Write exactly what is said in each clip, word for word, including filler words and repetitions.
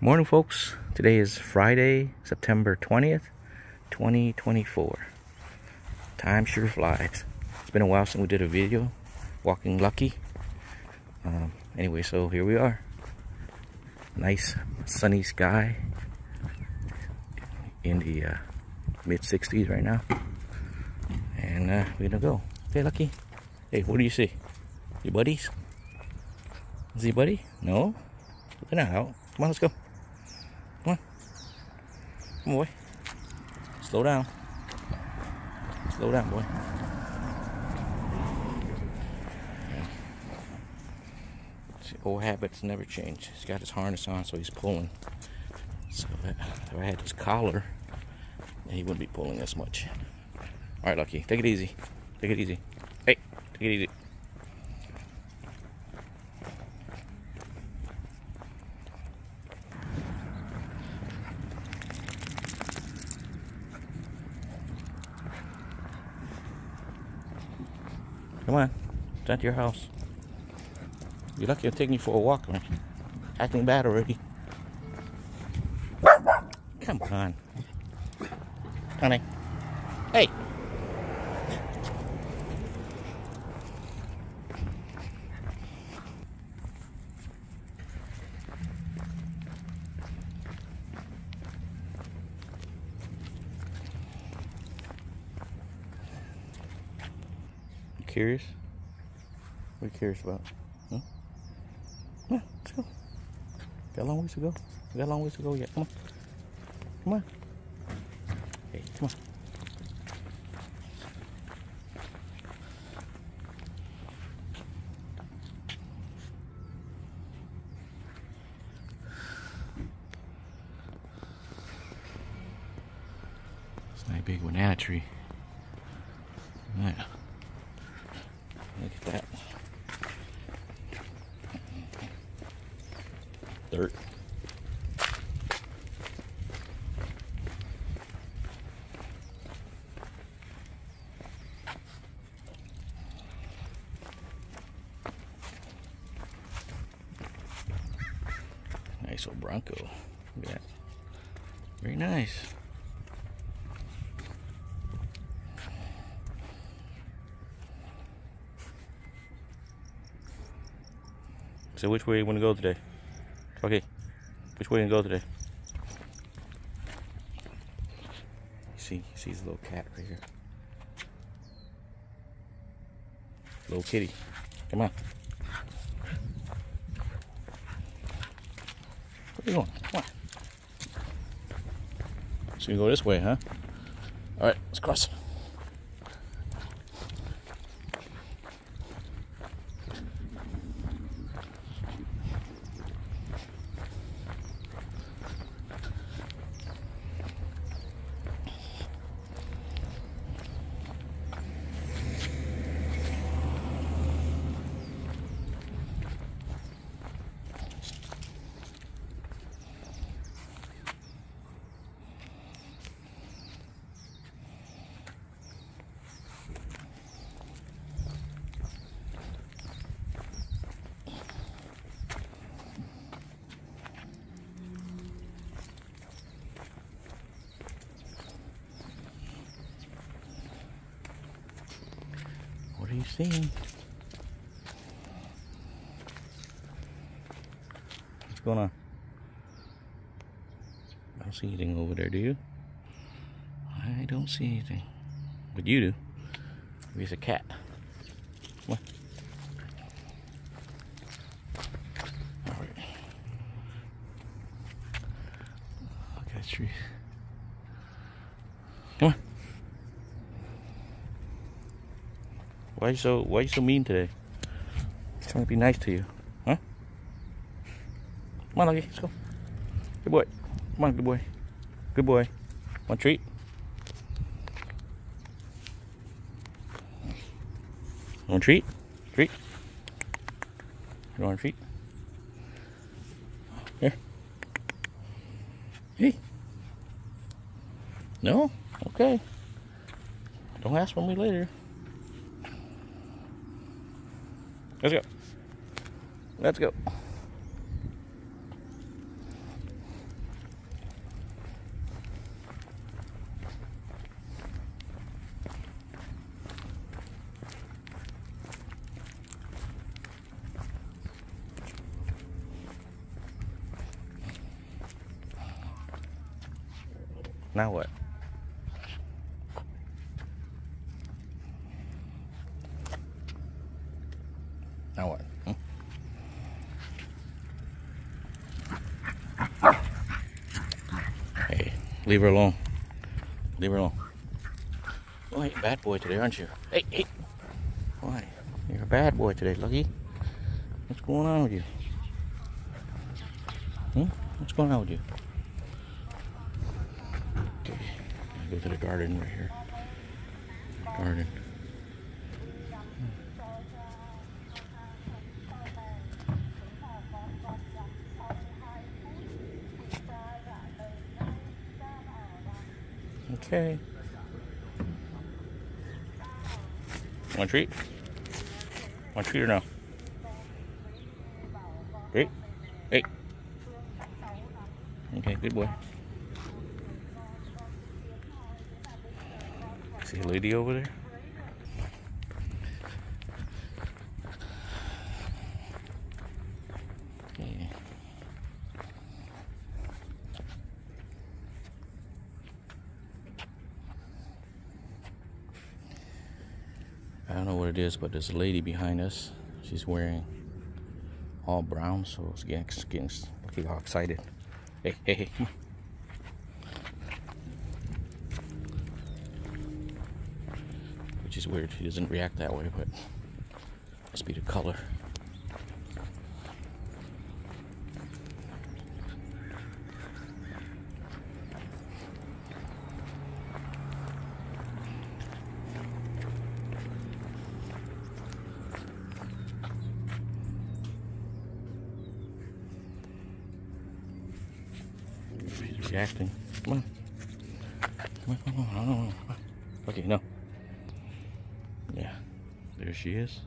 Morning, folks. Today is Friday, September twentieth, twenty twenty-four. Time sure flies. It's been a while since we did a video walking Lucky. Um, anyway, so here we are. Nice sunny sky in the uh, mid sixties right now, and uh, we're gonna go. Hey, Lucky. Hey, what do you see? Your buddies? Is he buddy? No, they're not out. Come on, let's go. Come on. Come on, boy. Slow down. Slow down, boy. See, old habits never change. He's got his harness on, so he's pulling. So that, if I had his collar, then he wouldn't be pulling as much. All right, Lucky. Take it easy. Take it easy. Hey, take it easy. Come on, it's not your house. You're lucky I'm taking you for a walk, man. Acting bad already. Come on. Honey. Hey! Curious? What are you curious about? Huh? Come on, let's go. Got a long ways to go. We got a long ways to go yet. Come on. Come on. Hey, come on. It's not a big banana tree. Yeah. Look at that. Dirt. Nice old Bronco. Look at that. Very nice. So which way you want to go today? Okay, which way you want to go today? See, he sees a little cat right here. Little kitty, come on. Where are you going? Come on. So you go this way, huh? All right, let's cross. What are you seeing? What's going on? I don't see anything over there, do you? I don't see anything. But you do. Maybe it's a cat. What? Alright. Look at that tree. Come on. Why are you so why are you so mean today? He's trying to be nice to you, huh? Come on, Lucky, let's go. Good boy. Come on, good boy. Good boy. Want a treat? Want a treat? Treat? You want a treat? Here. Hey. No? Okay. Don't ask for me later. Let's go. Let's go. Now what? Now what? Hmm? Hey, leave her alone. Leave her alone. Oh, hey, bad boy today, aren't you? Hey, hey. Why? You're a bad boy today, Lucky. What's going on with you? Hmm? What's going on with you? Okay. Go to the garden right here. Garden. Okay. Want a treat? Want a treat or no? Hey, hey. Okay, good boy. See a lady over there? Okay. I don't know what it is, but there's a lady behind us. She's wearing all brown, so it's getting, getting look how excited. Hey, hey, hey. Which is weird, she doesn't react that way, but must be the color. Reacting. Come on. Come on, come on, come on, come on, come on. Okay, no. Yeah, there she is.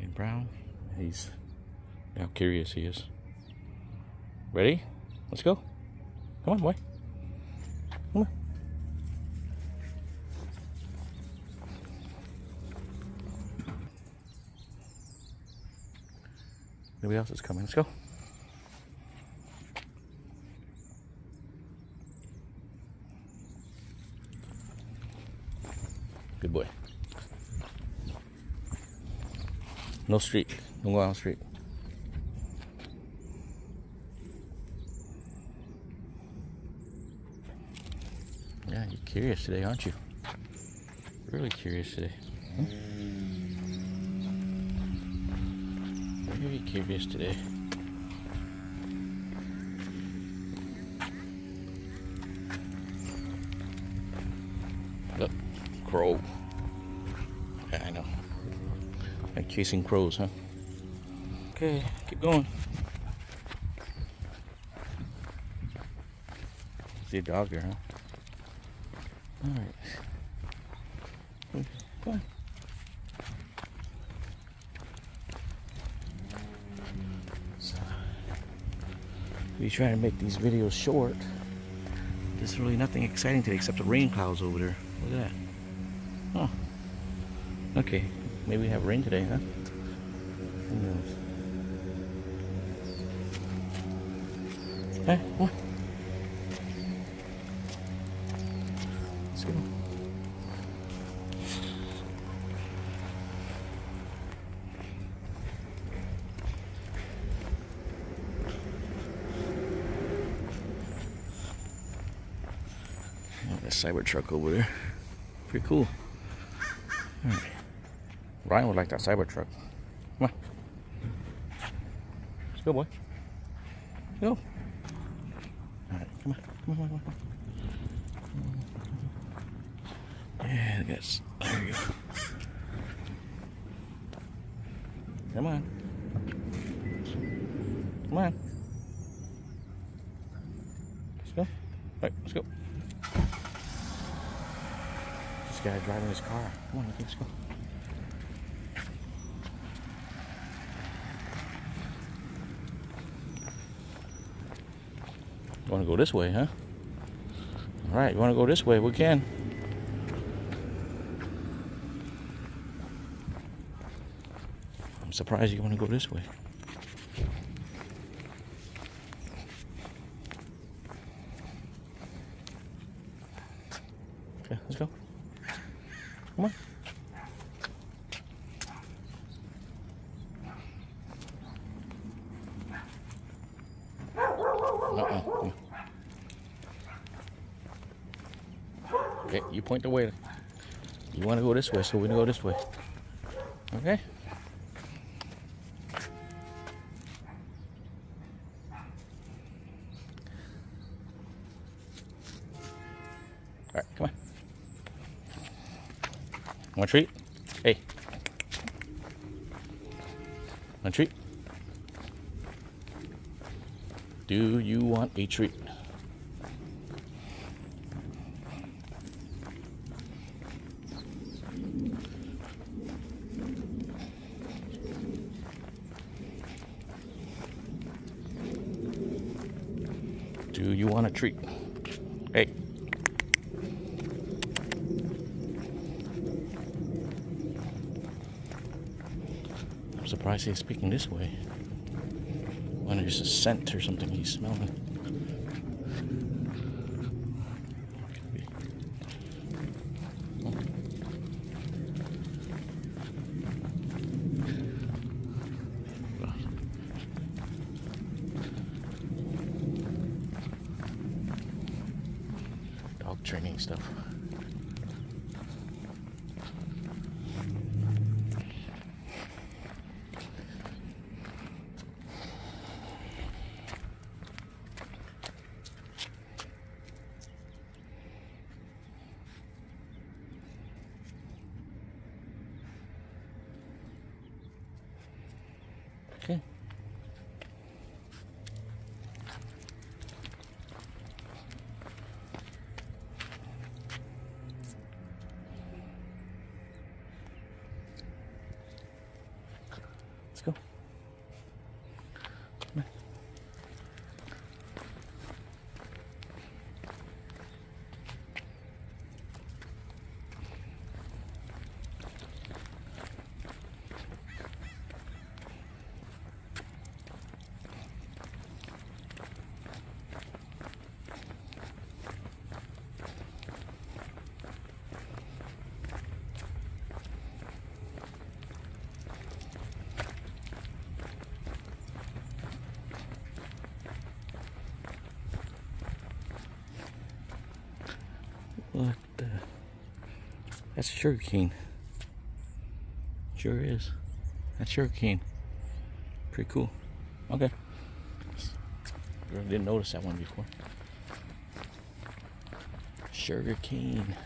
In brown. He's how curious he is. Ready? Let's go. Come on, boy. Come on. Nobody else is coming. Let's go. Good boy. No street. Don't go on the street. Yeah, you're curious today, aren't you? Really curious today. Hmm? Very curious today. Look. Crow. Yeah, I know. Like chasing crows, huh? Okay, keep going. See a dog there, huh? Alright. Okay, come on. So, we try to make these videos short. There's really nothing exciting today except the rain clouds over there. Look at that. Oh, okay. Maybe we have rain today, huh? Who knows? Hey, come on. Let's go. Oh, that Cybertruck over there. Pretty cool. Right. Ryan would like that Cybertruck. Come on. Let's go, boy. Go. All right, come on. Come on, come on, come on. Yeah, I guess. There you go. Come on. Come on. Let's go. All right, let's go. Guy driving his car. Come on, let's go. You want to go this way, huh? All right, you want to go this way? We can. I'm surprised you want to go this way. Let's go. Come on. Uh-oh. Okay, you point the way. You want to go this way, so we're going to go this way. Okay? Alright, come on. Want a treat? Hey. Want a treat? Do you want a treat? Do you want a treat? Hey. I'm surprised he's speaking this way. When there's a scent or something he's smelling. Dog training stuff. Okay. Let's go. Come on. Look at that. That's sugar cane. Sure is. That's sugar cane. Pretty cool. Okay. I didn't notice that one before. Sugar cane.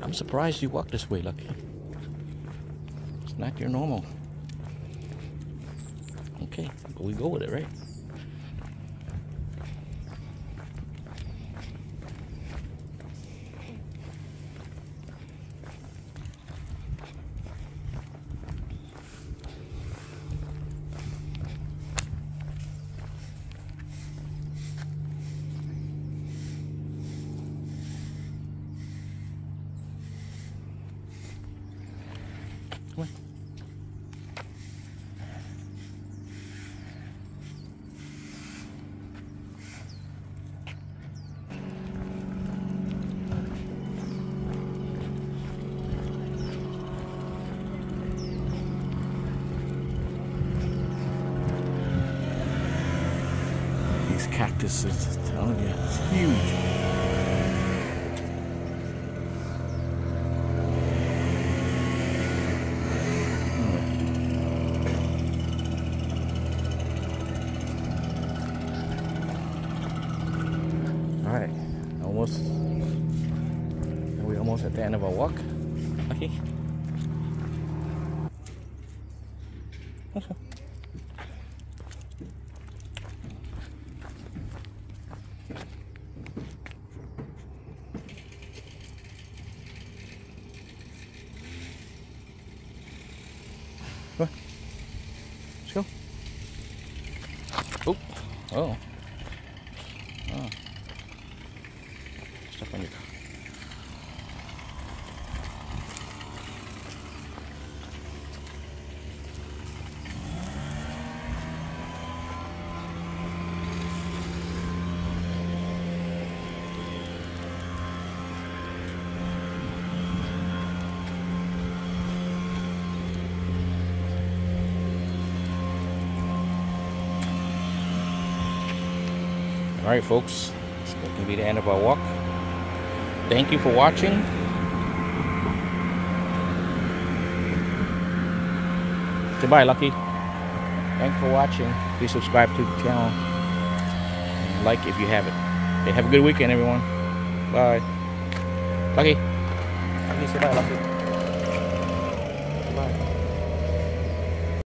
I'm surprised you walk this way, Lucky. It's not your normal. Okay, but we go with it, right? Come on. These cactuses, I'm telling you, it's huge. Alright, almost. Are we almost at the end of our walk? Lucky? Come on. Let's go. Oh. Oh. Oh. Stuff on your car. Alright folks, this can be the end of our walk. Thank you for watching. Goodbye, Lucky. Thanks for watching. Please subscribe to the channel. And like if you haven't. Okay, have a good weekend, everyone. Bye. Lucky. Lucky, say bye, Lucky.